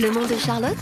Le nom de Charlotte ?